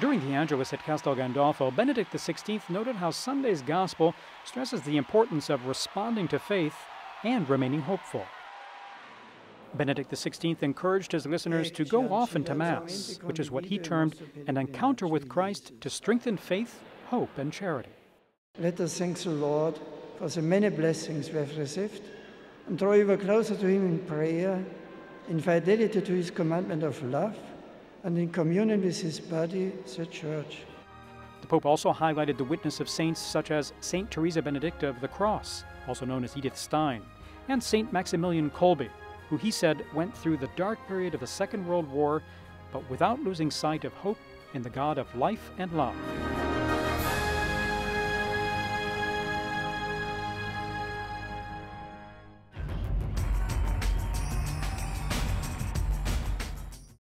During the Angelus at Castel Gandolfo, Benedict XVI noted how Sunday's Gospel stresses the importance of responding to faith and remaining hopeful. Benedict XVI encouraged his listeners to go often to Mass, which is what he termed an encounter with Christ to strengthen faith, hope, and charity. Let us thank the Lord for the many blessings we have received and draw ever closer to Him in prayer, in fidelity to His commandment of love, and in communion with His body, the Church. The Pope also highlighted the witness of saints such as Saint Teresa Benedicta of the Cross, also known as Edith Stein, and Saint Maximilian Kolbe, who he said went through the dark period of the Second World War, but without losing sight of hope in the God of life and love.